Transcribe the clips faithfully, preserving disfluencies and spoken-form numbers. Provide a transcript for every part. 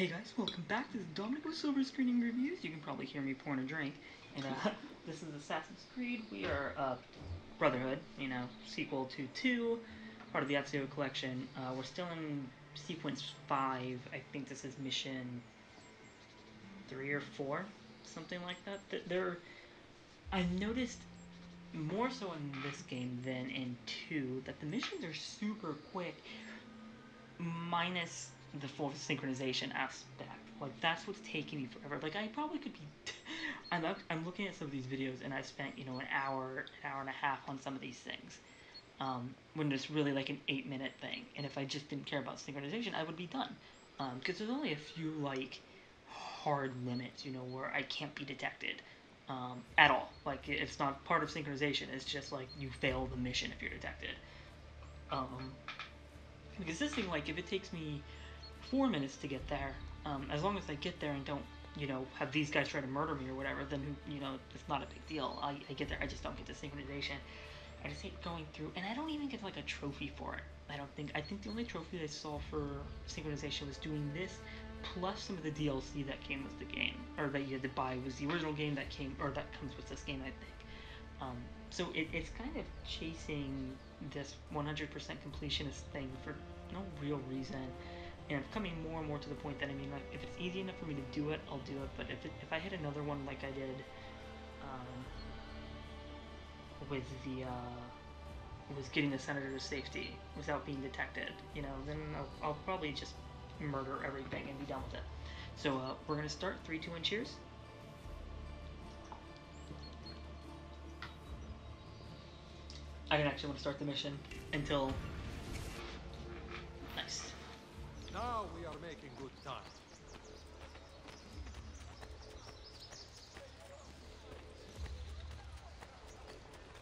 Hey guys, welcome back. This is Dominic with Silver Screening Reviews. You can probably hear me pouring a drink. And uh, this is Assassin's Creed. We are uh, Brotherhood, you know, sequel to two, part of the Ezio Collection. Uh, we're still in sequence five. I think this is mission three or four, something like that. Th there, I noticed more so in this game than in two that the missions are super quick, minus the full synchronization aspect. Like, that's what's taking me forever. Like, I probably could be I'm, up, I'm looking at some of these videos and I've spent, you know, an hour an hour and a half on some of these things, um, when it's really like an eight minute thing, and if I just didn't care about synchronization I would be done, um, because there's only a few like hard limits, you know, where I can't be detected um, at all. Like, it's not part of synchronization, it's just like you fail the mission if you're detected, um, because this thing, like, if it takes me four minutes to get there, um, as long as I get there and don't, you know, have these guys try to murder me or whatever, then, you know, it's not a big deal. I, I get there, I just don't get the synchronization. I just hate going through, and I don't even get, like, a trophy for it. I don't think, I think the only trophy I saw for synchronization was doing this, plus some of the D L C that came with the game, or that you had to buy was the original game that came, or that comes with this game, I think. Um, so it, it's kind of chasing this one hundred percent completionist thing for no real reason. And I'm coming more and more to the point that, I mean, like, if it's easy enough for me to do it, I'll do it. But if it, if I hit another one like I did um, with the uh, was getting the senator to safety without being detected, you know, then I'll, I'll probably just murder everything and be done with it. So uh, we're gonna start. Three, two, one, cheers. I didn't actually want to start the mission until. Nice. Now we are making good time.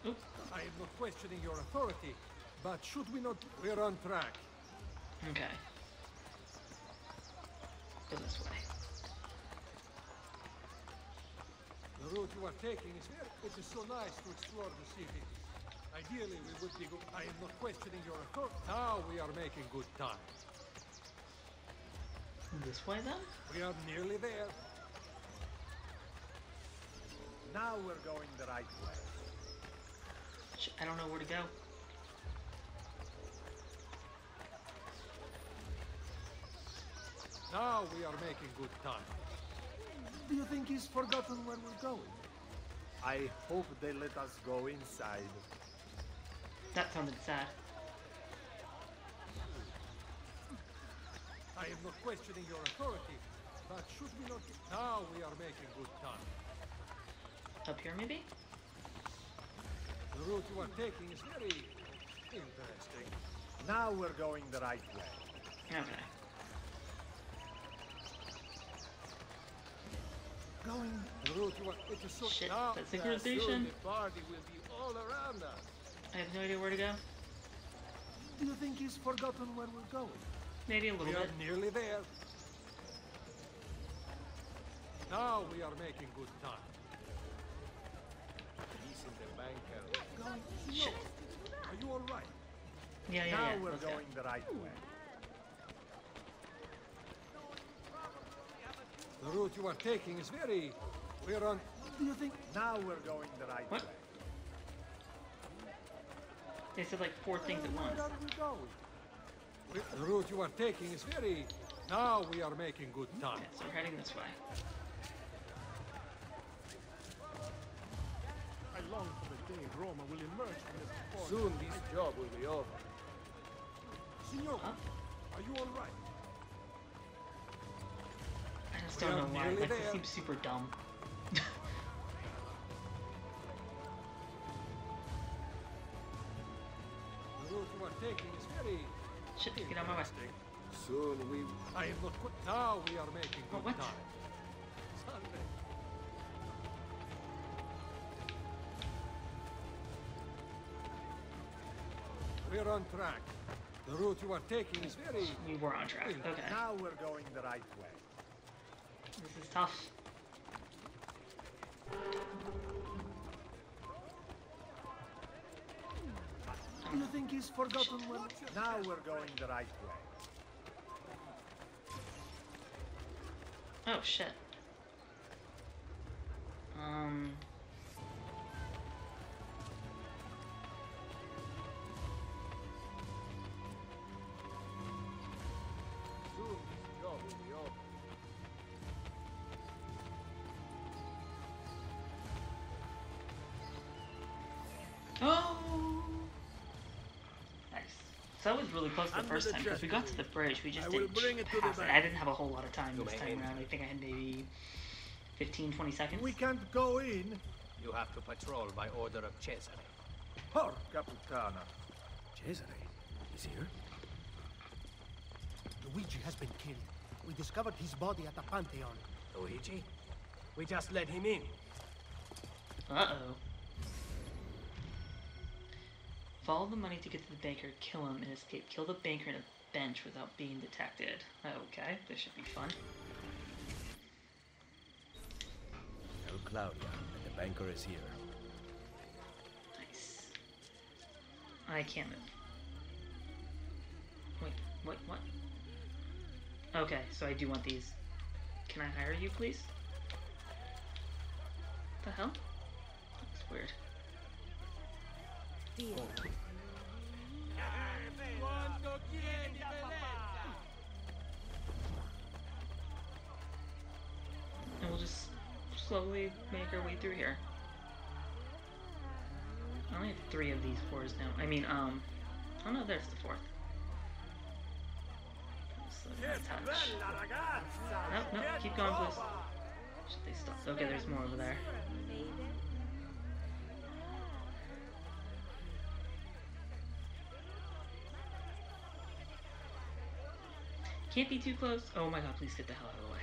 Oops. I am not questioning your authority, but should we not? We're on track. Okay. Go this way. The route you are taking is here. It is so nice to explore the city. Ideally, we would be good. I am not questioning your authority. Now we are making good time. This way, then? We are nearly there. Now we're going the right way. I don't know where to go. Now we are making good time. Do you think he's forgotten where we're going? I hope they let us go inside. That sounded sad. I am not questioning your authority, but should we not? Now we are making good time. Up here, maybe? The route you are taking is very interesting. Now we're going the right way. Okay. Going the route you are. It is so shit. Now that synchronization. The party will be all around us. I have no idea where to go. Do you think he's forgotten where we're going? Maybe a little we bit. We are nearly there. Now we are making good time. He's in the bank. Shit. Are you all right? Yeah, yeah, now yeah. Now we're going go. the right way. The route you are taking is very... We're on... Do you think... Now we're going the right what? way. They said like four things at once. The route you are taking is very... Now we are making good time. Okay, so we're heading this way. I long for the day Roma will emerge from this forest. Soon this job will be over. Signor, huh? Are you all right? I just don't know why. Like, this seems super dumb. The route you are taking is very... Shit, get out of my way. Soon we... I am not... Now we are making good oh, what? time. Sunday. We are on track. The route you are taking is very... We were on track, okay. Now we're going the right way. This is tough. Do you think he's forgotten when... Now we're going the right way. Oh shit. Um. Oh! Nice. So that was really close the first time, because we got to the bridge, we just didn't pass it. I didn't have a whole lot of time this time around. I think I had maybe fifteen, twenty seconds. We can't go in. You have to patrol by order of Cesare. Porca puttana. Cesare is here? Luigi has been killed. We discovered his body at the Pantheon. Luigi? We just let him in. Uh-oh. Follow the money to get to the banker, kill him, and escape. Kill the banker in a bench without being detected. Okay, this should be fun. Tell Claudia that the banker is here. Nice. I can't move. Wait, what, what? Okay, so I do want these. Can I hire you, please? What the hell? That's weird. Oh. And we'll just slowly make our way through here. I only have three of these fours now. I mean, um, oh no, there's the fourth. So touch. Nope, nope, keep going, please. Should they stop? Okay, there's more over there. Can't be too close. Oh my god, please get the hell out of the way.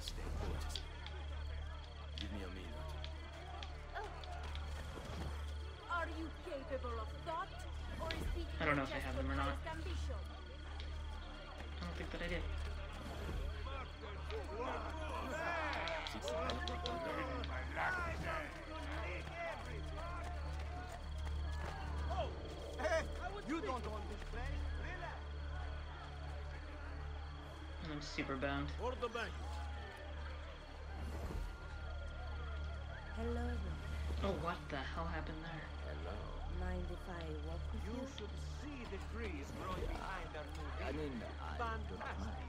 Stay put. Give me a minute. Are you capable of thought? Or is it I don't know if I have them or not. I don't think that I did. You don't want this place. Relax. I'm super bound. Or the bank. Hello. Oh, what the hell happened there? Hello. Mind if I walk with you? You should see the trees growing behind our movie. I mean, fantastic.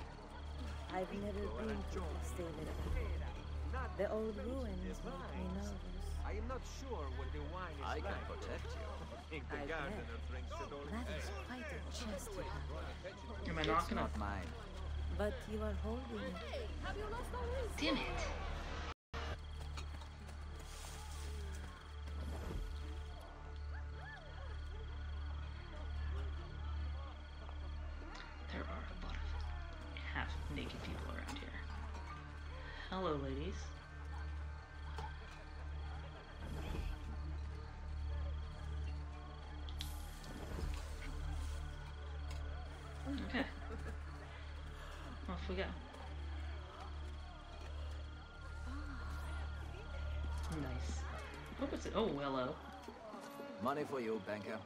I've never been to Italia. The old ruins make me nervous. I am not sure what the wine is like. I can protect you. Think the gardener drinks it all. That is quite a chest to have. Am I knocking off mine? But you are holding it. Damn it. There are a lot of half-naked people around here. Hello, ladies. Okay. Off we go. Nice. What was it? Oh, Willow. Money for you, banker.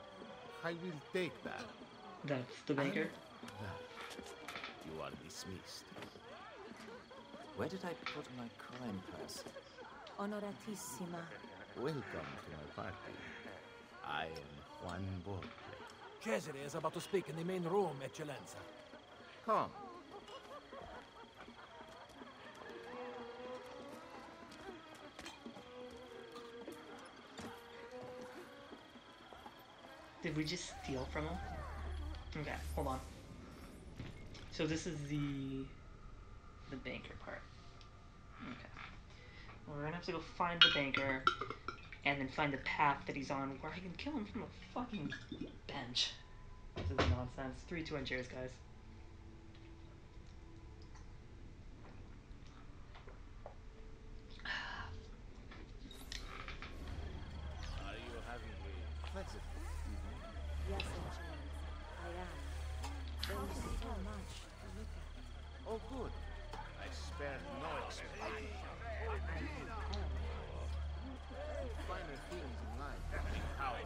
I will take that. That's the banker? You are dismissed. Where did I put my crime press? Onoratissima. Welcome to my party. I am Juan Borgia. Cesare is about to speak in the main room, Eccellenza. Come. Did we just steal from him? Okay, hold on. So this is the the banker part. Okay. Well, we're gonna have to go find the banker. And then find the path that he's on where I can kill him from a fucking bench. This is nonsense. Three two-inch chairs, guys. Are you having a pleasant evening? Yes, I am. There was so much to look at. Oh, good. I spared no explanation. Finer things in life. How I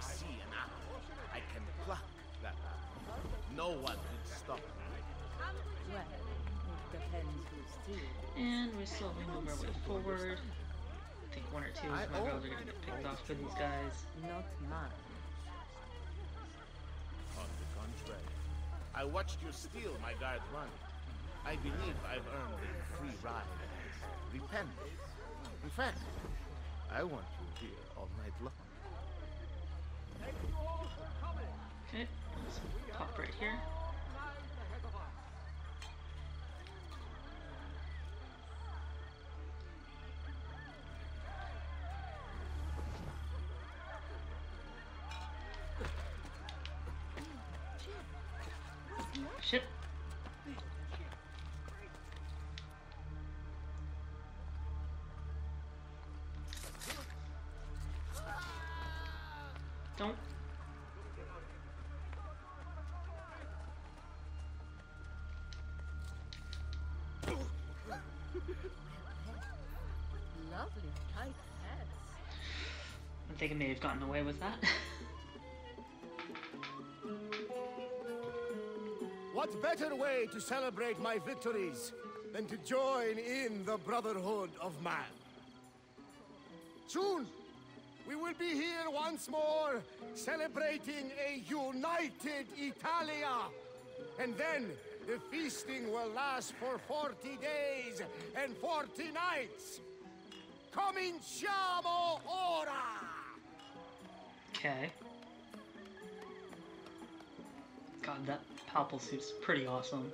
see an apple, I can pluck that apple. No one can stop me. Well, it depends who's too. And we're slowly moving forward. I think one or two of my brothers are gonna get picked off by these guys. Not mine. On the contrary, I watched you steal my guard money. I believe I've earned a free ride. Repent. In fact, I want you here all night long. Thank you all for coming. Okay, let's pop right here. Shit. Don't. Lovely tight hats. I think I may have gotten away with that. What better way to celebrate my victories than to join in the Brotherhood of Man? Soon, we will be here once more, celebrating a united Italia. And then, the feasting will last for forty days and forty nights. Cominciamo ora! Okay. God, that palpal suit's pretty awesome.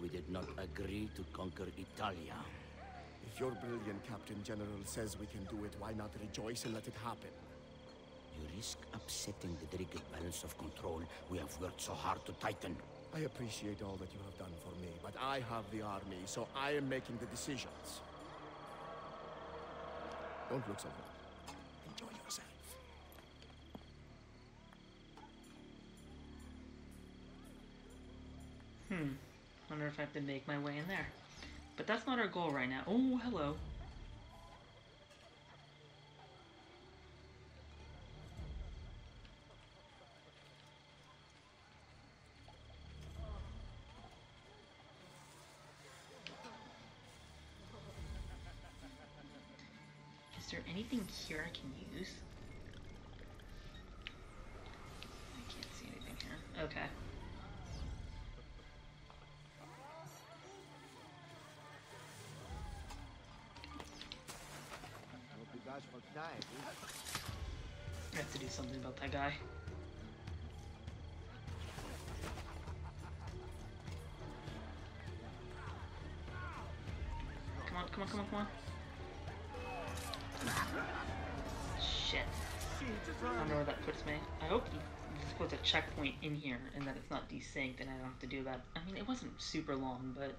We did not agree to conquer Italia. If your brilliant Captain General says we can do it, why not rejoice and let it happen? You risk upsetting the delicate balance of control we have worked so hard to tighten. I appreciate all that you have done for me, but I have the army, so I am making the decisions. Don't look so good. Enjoy yourself. Hmm. Wonder if I can make my way in there. But that's not our goal right now. Oh, hello. Is there anything here I can use? I can't see anything here. Okay. I have to do something about that guy. Come on, come on, come on, come on. Shit. I don't know where that puts me. I hope this was a checkpoint in here and that it's not desynced and I don't have to do that. I mean, it wasn't super long, but...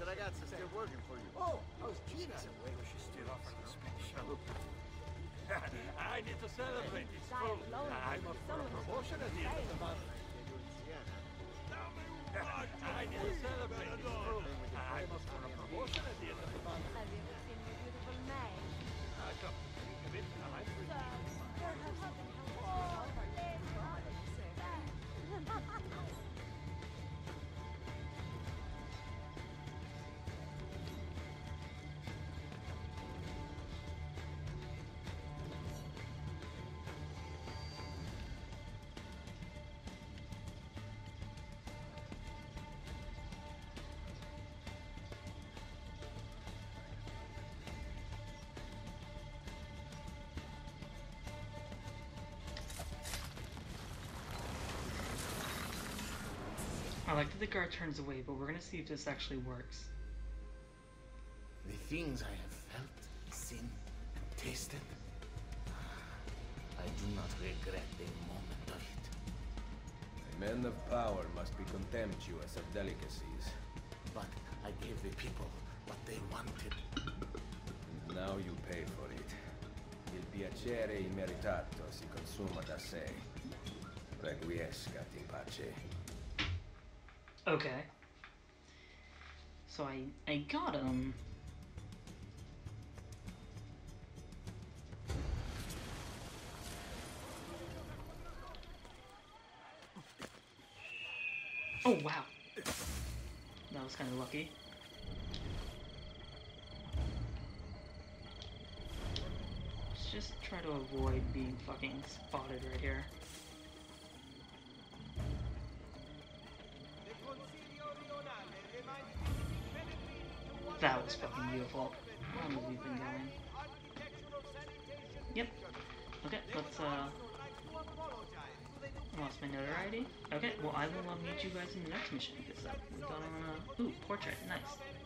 Ragazza, still working for you. Oh, how's Gina? Where was she still offering this special? I need to celebrate. It's full. I'm up for a promotion at the end of the month. I need to celebrate. It's full. I'm up for a promotion at the end of the month. Have you ever seen your beautiful man? Come, come in. I'm pretty. Oh, I like that the guard turns away, but we're gonna see if this actually works. The things I have felt, seen, and tasted, I do not regret a moment of it. Men of power must be contemptuous of delicacies. But I gave the people what they wanted. pay for it. Il piacere immeritato si consuma da sé. Requiescat in pace. Okay. So I I got him. Oh wow. That was kind of lucky. Let's just try to avoid being fucking spotted right here. That was fucking beautiful. How long have we been going? Yep. Okay, let's, uh... lost my notoriety. Okay, well I will uh, meet you guys in the next mission. Because uh, we got on a... Ooh, portrait. Nice.